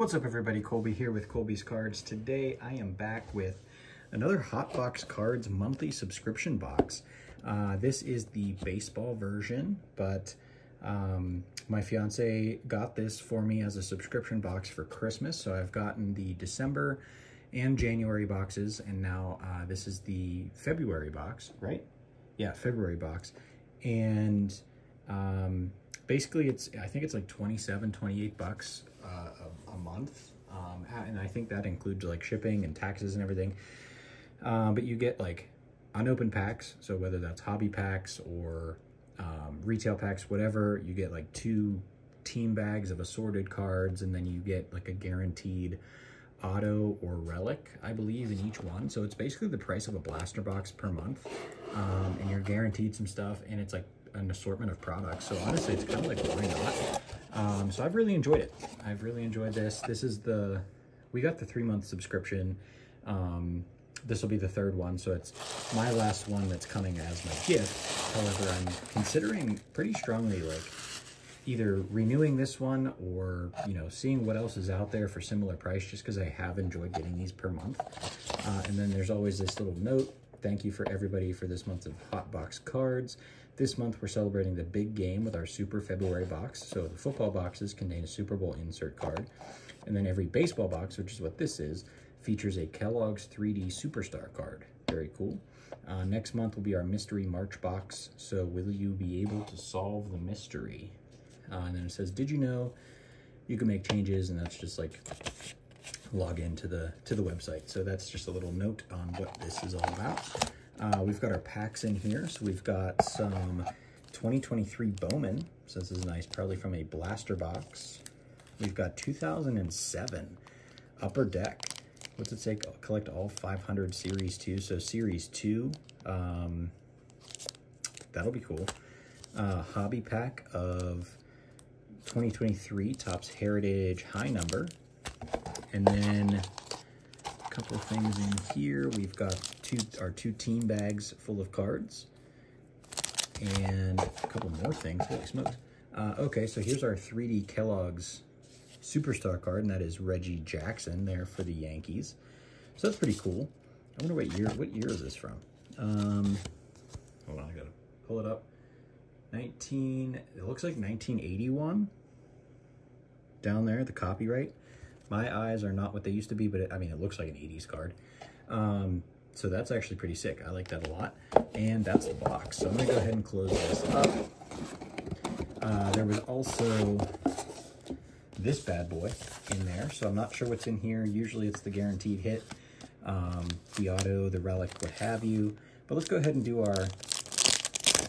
What's up everybody, Colby here with Colby's Cards. Today I am back with another Hot Box Cards monthly subscription box. This is the baseball version, but my fiance got this for me as a subscription box for Christmas, so I've gotten the December and January boxes, and now this is the February box, right? Yeah, February box. And basically I think it's like 27, 28 bucks a month, and I think that includes like shipping and taxes and everything. But you get like unopened packs, so whether that's hobby packs or retail packs, whatever, you get like 2 team bags of assorted cards, and then you get like a guaranteed auto or relic, I believe, in each one. So it's basically the price of a blaster box per month, and you're guaranteed some stuff, and it's like an assortment of products. So honestly, it's kind of like, why not? So I've really enjoyed it. I've really enjoyed this. This is the, we got the 3-month subscription. This will be the 3rd one, so it's my last one that's coming as my gift. However, I'm considering pretty strongly like either renewing this one or, you know, seeing what else is out there for similar price, just because I have enjoyed getting these per month. And then there's always this little note. Thank you for everybody for this month of Hot Box Cards. This month, we're celebrating the big game with our Super February box. So the football boxes contain a Super Bowl insert card. And then every baseball box, which is what this is, features a Kellogg's 3D Superstar card. Very cool. Next month will be our Mystery March box. So will you be able to solve the mystery? And then it says, did you know you can make changes? And that's just like log into the website. So that's just a little note on what this is all about. We've got our packs in here. So we've got some 2023 Bowman. So this is nice, probably from a blaster box. We've got 2007 Upper Deck. What's it say? Collect all 500 Series 2. So Series 2, that'll be cool. Hobby pack of 2023 Topps Heritage high number. And then a couple of things in here. We've got our two team bags full of cards. And a couple more things. Holy smokes. Okay, so here's our 3D Kellogg's Superstar card, and that is Reggie Jackson there for the Yankees. So that's pretty cool. I wonder what year is this from? Hold on, I gotta pull it up. It looks like 1981. Down there, the copyright. My eyes are not what they used to be, but it, I mean, it looks like an 80s card. So that's actually pretty sick. I like that a lot. And that's the box. So I'm going to go ahead and close this up. There was also this bad boy in there. So I'm not sure what's in here. Usually it's the guaranteed hit, the auto, the relic, what have you. But let's go ahead and do our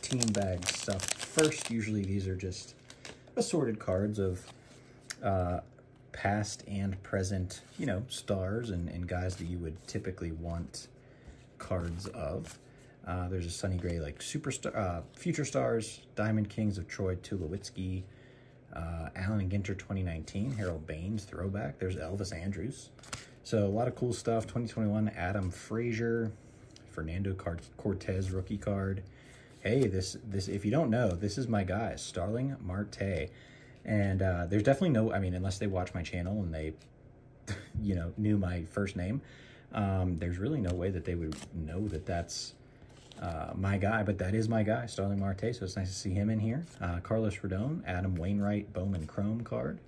team bag stuff first. Usually these are just assorted cards of past and present, you know, stars and guys that you would typically want cards of. There's a Sonny Gray, like superstar, future stars, Diamond Kings of Troy Tulowitzki, Allen and Ginter 2019, Harold Baines throwback. There's Elvis Andrus. So a lot of cool stuff. 2021 Adam Frazier, Fernando Cortez rookie card. Hey, this if you don't know, this is my guy, Starling Marte. And there's definitely no, I mean, unless they watch my channel and they, you know, knew my first name, there's really no way that they would know that that's my guy, but that is my guy, Starling Marte, so it's nice to see him in here. Carlos Rodon, Adam Wainwright, Bowman Chrome card,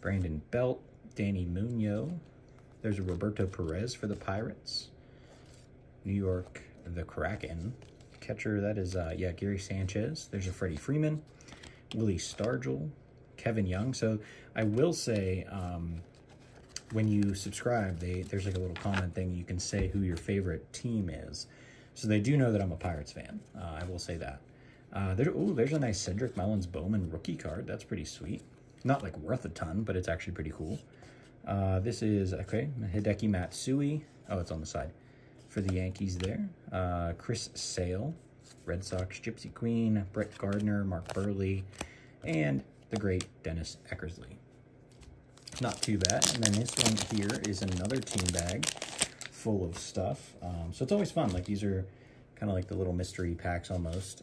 Brandon Belt, Danny Munoz. There's a Roberto Perez for the Pirates. New York, the Kraken. Catcher, that is, yeah, Gary Sanchez. There's a Freddie Freeman, Willie Stargell, Kevin Young. So I will say, when you subscribe, there's like a little comment thing. You can say who your favorite team is. So they do know that I'm a Pirates fan. I will say that. There's a nice Cedric Mullins Bowman rookie card. That's pretty sweet. Not like worth a ton, but it's actually pretty cool. This is, okay, Hideki Matsui. Oh, it's on the side. For the Yankees there. Chris Sale, Red Sox, Gypsy Queen, Brett Gardner, Mark Burley, and the great Dennis Eckersley. Not too bad. And then this one here is another team bag full of stuff. So it's always fun. Like these are kind of like the little mystery packs almost.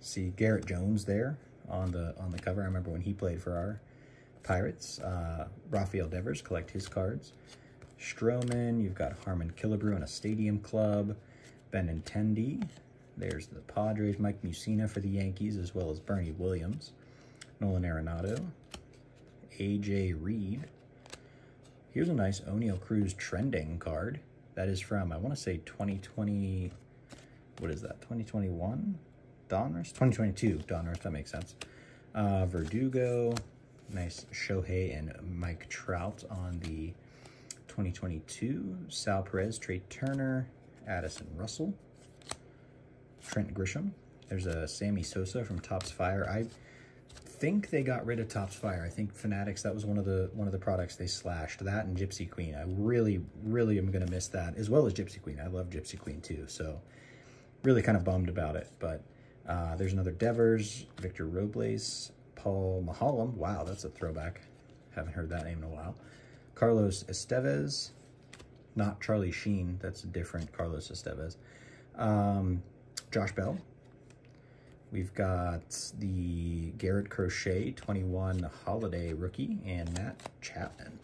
See Garrett Jones there on the cover. I remember when he played for our Pirates, Rafael Devers, collect his cards. Stroman, you've got Harmon Killebrew in a Stadium Club. Benintendi, there's the Padres. Mike Mussina for the Yankees, as well as Bernie Williams. Nolan Arenado, A.J. Reed. Here's a nice O'Neill Cruz trending card. That is from, I want to say 2020, what is that, 2021? Donruss? 2022 Donruss, that makes sense. Verdugo, nice Shohei and Mike Trout on the 2022. Sal Perez, Trey Turner, Addison Russell, Trent Grisham. There's a Sammy Sosa from Topps Fire. I think they got rid of Topps Fire. I think Fanatics, that was one of the products they slashed. That and Gypsy Queen. I really am going to miss that, as well as Gypsy Queen. I love Gypsy Queen too, so really kind of bummed about it. But there's another Devers, Victor Robles, Paul Mahalem. Wow, that's a throwback. Haven't heard that name in a while. Carlos Estevez, not Charlie Sheen. That's a different Carlos Estevez. Josh Bell. We've got the Garrett Crochet, 21 Holiday rookie, and Matt Chapman.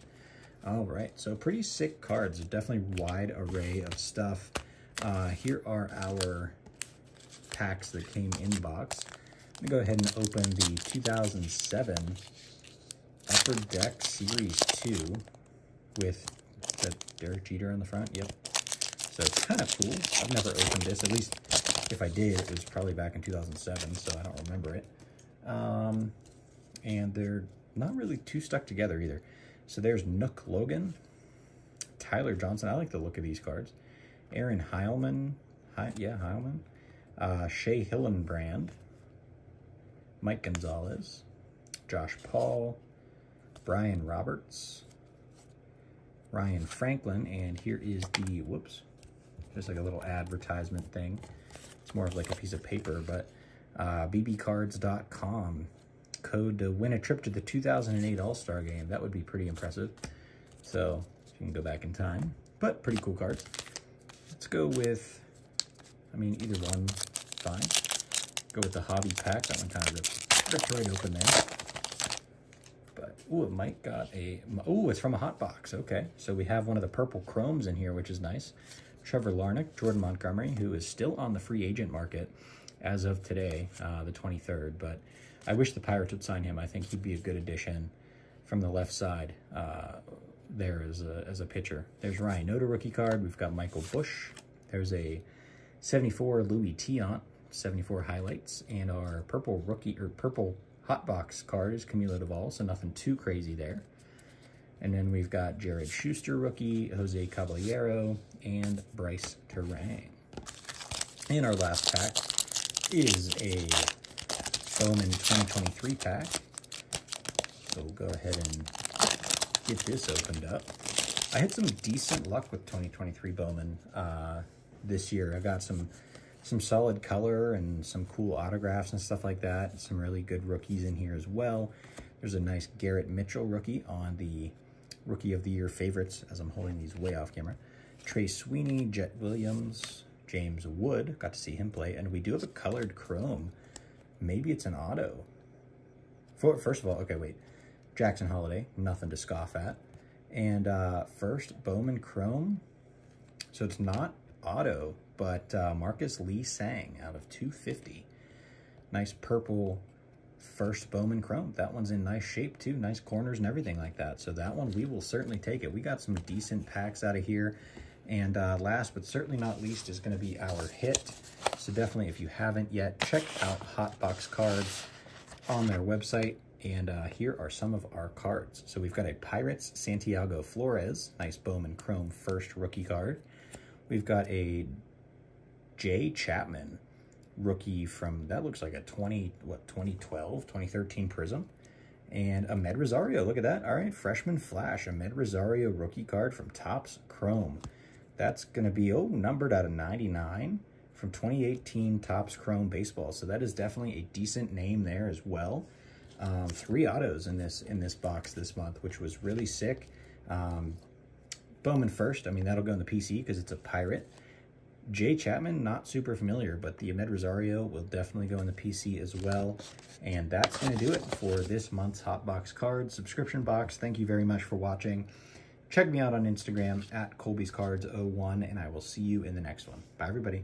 All right, so pretty sick cards. Definitely wide array of stuff. Here are our packs that came in box. I'm going to go ahead and open the 2007 Upper Deck Series 2 with the Derek Jeter on the front. Yep. So it's kind of cool. I've never opened this, at least. If I did, it was probably back in 2007, so I don't remember it. And they're not really too stuck together either. So there's Nook Logan, Tyler Johnson. I like the look of these cards. Aaron Heilman. Heilman. Shea Hillenbrand. Mike Gonzalez. Josh Paul. Brian Roberts. Ryan Franklin. And here is the, whoops, just like a little advertisement thing. It's more of like a piece of paper, but bbcards.com. Code to win a trip to the 2008 All-Star Game. That would be pretty impressive. So you can go back in time, but pretty cool cards. Let's go with, I mean, either one, fine. Go with the Hobby Pack. That one kind of ripped right open there. But, ooh, it might got a, ooh, it's from a hot box. Okay, so we have one of the purple chromes in here, which is nice. Trevor Larnach, Jordan Montgomery, who is still on the free agent market as of today, the 23rd. But I wish the Pirates would sign him. I think he'd be a good addition from the left side there as a pitcher. There's Ryan Noda rookie card. We've got Michael Bush. There's a 74 Louis Tiant, 74 highlights. And our purple rookie or purple hot box card is Camilo Duvall, so nothing too crazy there. And then we've got Jared Schuster, rookie, Jose Caballero, and Bryce Terang. And our last pack is a Bowman 2023 pack. So we'll go ahead and get this opened up. I had some decent luck with 2023 Bowman this year. I got some solid color and some cool autographs and stuff like that. Some really good rookies in here as well. There's a nice Garrett Mitchell rookie on the Rookie of the Year favorites, as I'm holding these way off camera. Trey Sweeney, Jet Williams, James Wood, got to see him play. And we do have a colored chrome. Maybe it's an auto. First of all, okay, wait. Jackson Holiday, nothing to scoff at. And first, Bowman chrome. So it's not auto, but Marcus Lee Sang out of 250. Nice purple first Bowman chrome. That one's in nice shape too, nice corners and everything like that. So that one, we will certainly take it. We got some decent packs out of here. And last but certainly not least is going to be our hit. So definitely, if you haven't yet, check out Hot Box Cards on their website. And here are some of our cards. So we've got a Pirates Santiago Flores, nice Bowman chrome first rookie card. We've got a Jay Chapman rookie from, that looks like a 2013 Prism. And Ahmed Rosario, look at that. All right, Freshman Flash, Ahmed Rosario rookie card from Topps Chrome. That's going to be, oh, numbered out of 99 from 2018 Topps Chrome Baseball. So that is definitely a decent name there as well. Three autos in this box this month, which was really sick. Bowman first, I mean, that'll go in the PC because it's a Pirate. Jay Chapman, not super familiar, but the Ahmed Rosario will definitely go in the PC as well. And that's going to do it for this month's Hot Box Cards subscription box. Thank you very much for watching. Check me out on Instagram at Colby'sCards01, and I will see you in the next one. Bye, everybody.